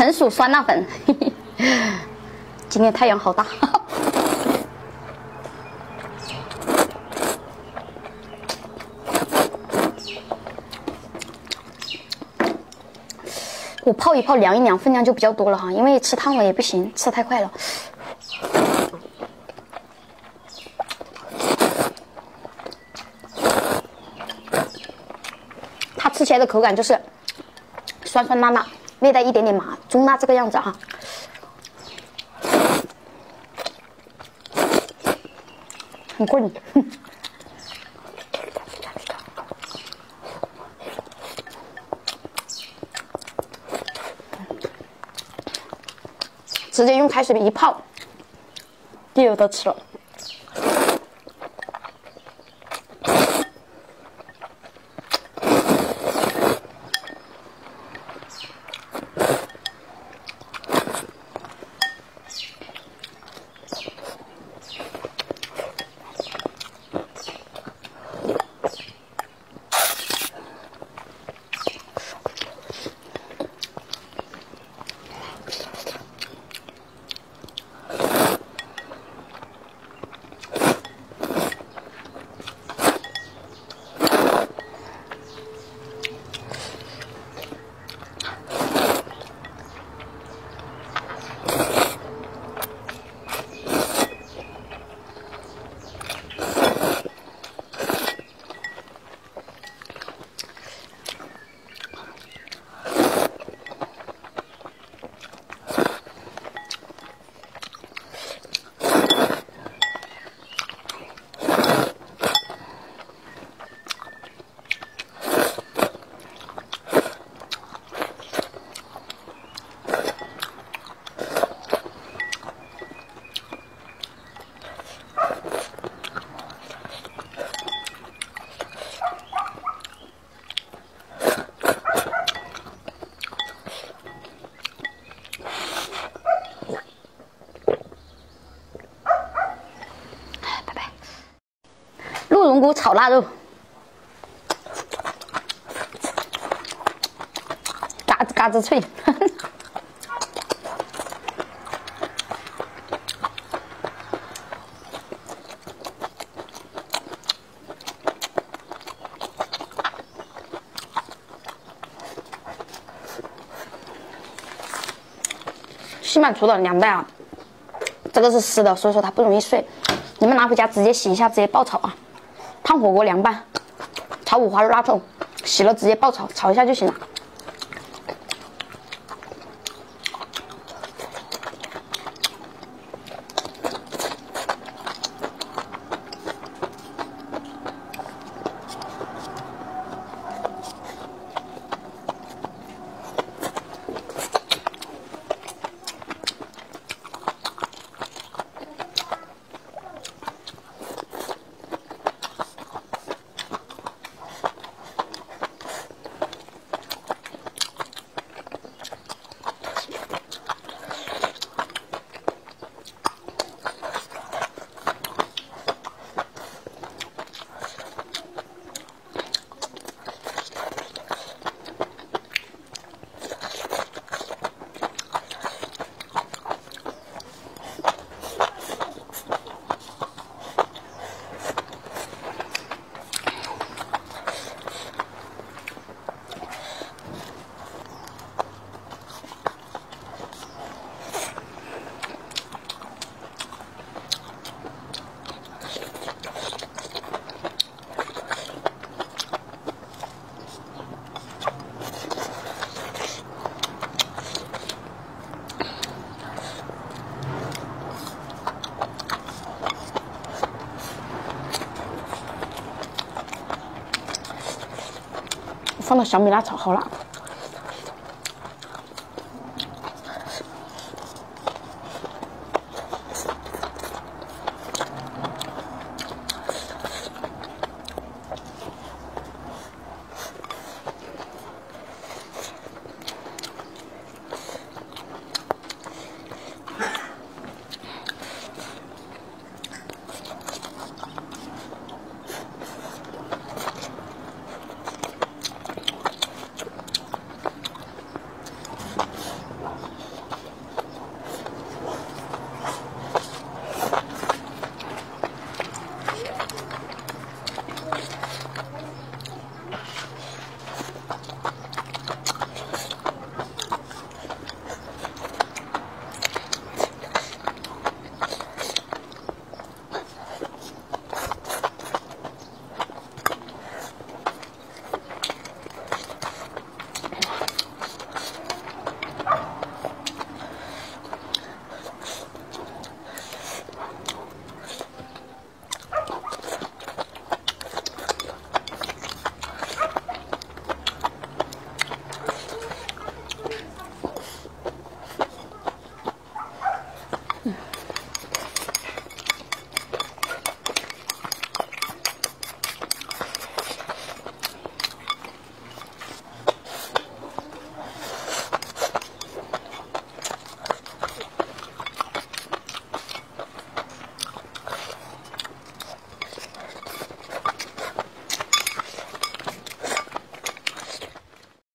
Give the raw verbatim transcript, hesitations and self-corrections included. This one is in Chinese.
成熟酸辣粉。嘿嘿，今天太阳好大。我泡一泡，凉一凉，分量就比较多了哈，因为吃烫了也不行，吃太快了。 吃起来的口感就是酸酸辣辣，略带一点点麻，中辣这个样子啊。很过瘾。直接用开水一泡，就有得吃了。 菇炒腊肉，嘎吱嘎吱脆。呵呵 西满厨的凉拌啊，这个是湿的，所以说它不容易碎。你们拿回家直接洗一下，直接爆炒啊。 烫火锅凉拌，炒五花肉辣葱，洗了直接爆炒，炒一下就行了。放到小米辣炒好了。